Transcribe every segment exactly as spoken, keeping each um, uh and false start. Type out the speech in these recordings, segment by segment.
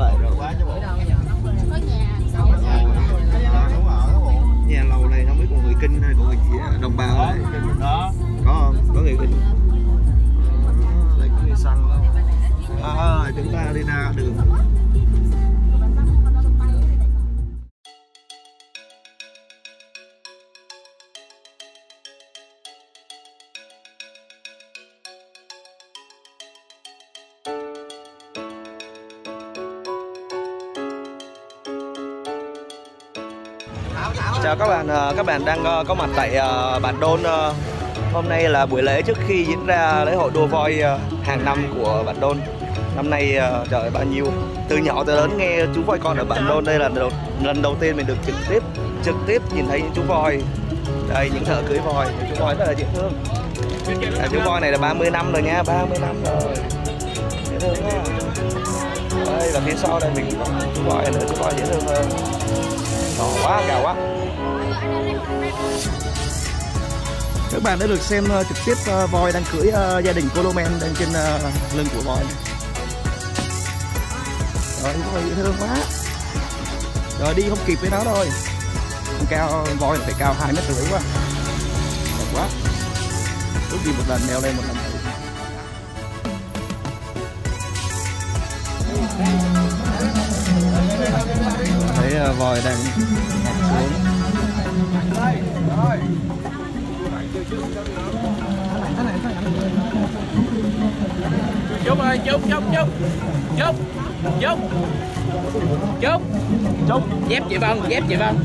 lại rồi. Nhà lầu này không biết còn người Kinh hay còn người đồng bào này. Có không? Có người Kinh. Đây có người xăng không? À, chúng ta đi ra đường. Chào các bạn, các bạn đang có mặt tại Bản Đôn. Hôm nay là buổi lễ trước khi diễn ra lễ hội đua voi hàng năm của Bản Đôn. Năm nay trời ơi, bao nhiêu. Từ nhỏ tới lớn nghe chú voi con ở Bản Đôn. Đây là đầu, lần đầu tiên mình được trực tiếp trực tiếp nhìn thấy những chú voi. Đây, những thợ cưới voi, chú voi rất là dễ thương. À, chú voi này là ba mươi năm rồi nha, ba mươi năm rồi. Dễ thương quá. Đây là phía sau đây mình có chú voi nữa, chú voi dễ thương hơn. Đỏ quá, gà quá. Các bạn đã được xem trực tiếp voi đang cưỡi gia đình cô Lô Men đang trên lưng của voi. Trời ơi, dễ thương quá. Rồi đi không kịp với nó thôi. Cao voi phải cao hai mét rưỡi quá. Đẹp quá. Cứ đi một lần leo lên một lần. Thấy voi đang xuống. Chúc ơi, chúc chúc chúc chúc chúc chúc chúc dép chị Vân, dép chị Vân.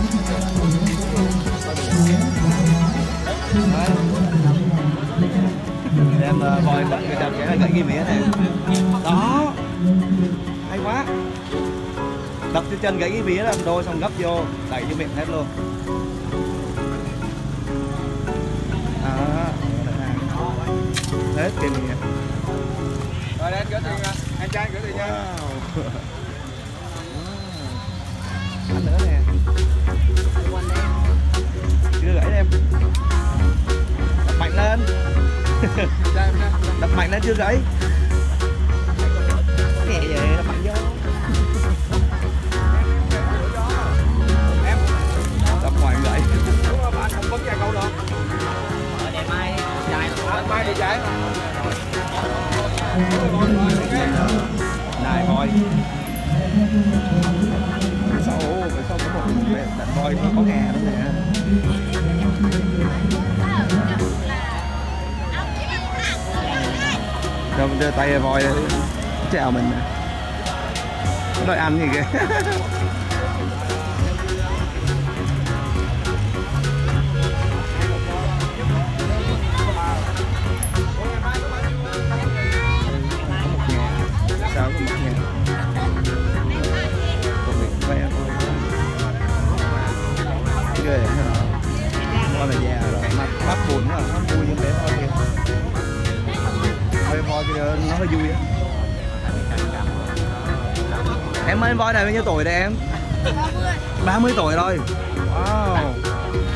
Em voi bắt người ta sẽ gãy cái mía này. Đó. Hay quá. Đập cái chân gãy cái mía làm đôi xong gấp vô, đẩy vô miệng hết luôn. À. Hết tiền rồi. Rồi đây, gửi tiền nha. Anh trai gửi tiền nha. Nữa nè. Chưa gãy em. Đập mạnh lên. Đập mạnh lên chưa gãy. Nhẹ vậy đập mạnh vô. Em đập ngoài gãy. Đúng rồi, bạn không bấm ra câu được. Ngày mai dài rồi, mai đi giải. Này thôi. Sau phải sau có một cái đàn voi thì có gà nữa nè. Rồi mình đưa tay voi đây. Chào mình. Nó đòi ăn gì kìa. Vui em ơi, voi này bao nhiêu tuổi đây em? ba mươi tuổi rồi. Wow. Trời ơi,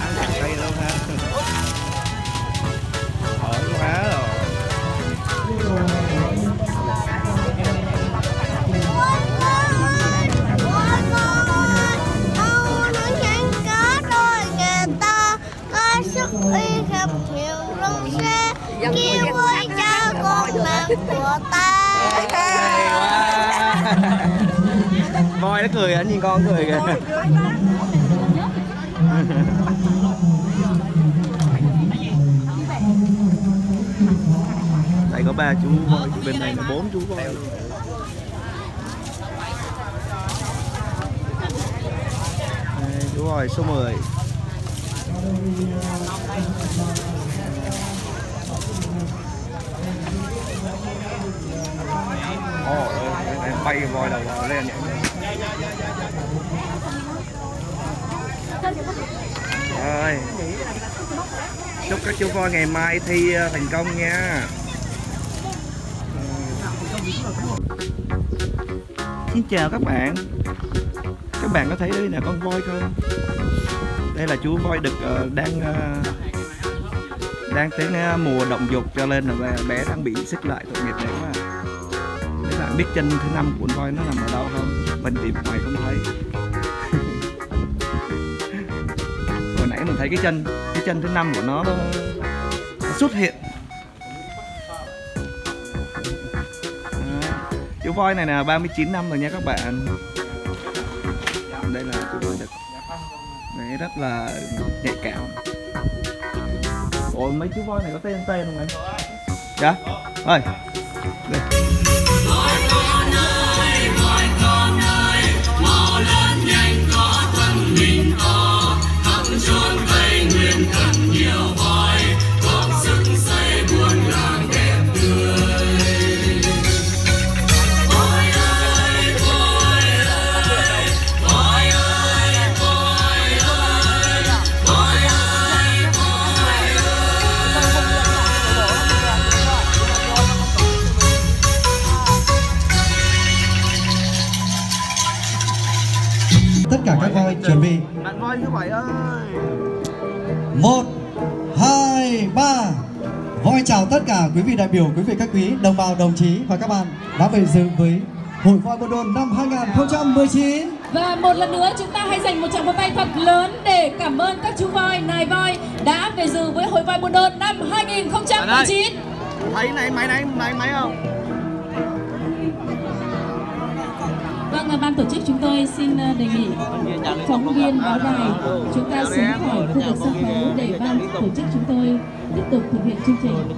ăn cà cây luôn ha. Hỏi quá rồi. Kêu vui cho con mẹ của ta. Voi nó cười, anh nhìn con cười kìa. tại có ba chú voi, bên này là bốn chú voi. Đây, chú voi số mười. Ồ, em bay voi đầu lên vậy. Rồi. Chúc các chú voi ngày mai thi thành công nha. Xin chào các bạn. Các bạn có thấy đây là con voi không? Đây là chú voi đực đang đang tới mùa động dục, cho nên là bé đang bị xích lại, tội nghiệp đấy mà. Các bạn biết chân thứ năm của con voi nó nằm ở đâu không? Mình tìm hoài không thấy. Hồi nãy mình thấy cái chân cái chân thứ năm của nó, nó xuất hiện. À, chú voi này là ba mươi chín năm rồi nha các bạn. Đây là chú voi đực. Đấy, rất là nhạy cảm. Ôi, mấy chú voi này có tên tên không anh? Dạ? Ơi. Tất cả các voi chuẩn bị. Bạn voi thứ bảy ơi. Một, hai, ba. Voi chào tất cả quý vị đại biểu, quý vị các quý, đồng bào, đồng chí và các bạn đã về dự với Hội voi Bản Đôn năm hai nghìn không trăm mười chín. Và một lần nữa chúng ta hãy dành một tràng pháo tay thật lớn để cảm ơn các chú voi, nài voi đã về dự với Hội voi Bản Đôn năm hai nghìn không trăm mười chín. Thấy này máy này máy máy không? Vâng, ban tổ chức chúng tôi xin đề nghị phóng viên báo đài chúng ta xuống khỏi khu vực sân khấu để ban tổ chức chúng tôi tiếp tục thực hiện chương trình.